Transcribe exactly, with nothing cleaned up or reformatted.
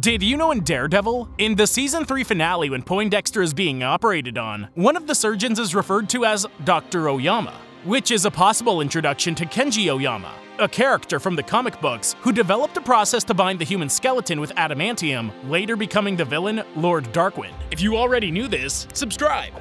Did you know in Daredevil? In the season three finale when Poindexter is being operated on, one of the surgeons is referred to as Doctor Oyama, which is a possible introduction to Kenji Oyama, a character from the comic books who developed a process to bind the human skeleton with adamantium, later becoming the villain Lord Dark Wind. If you already knew this, subscribe!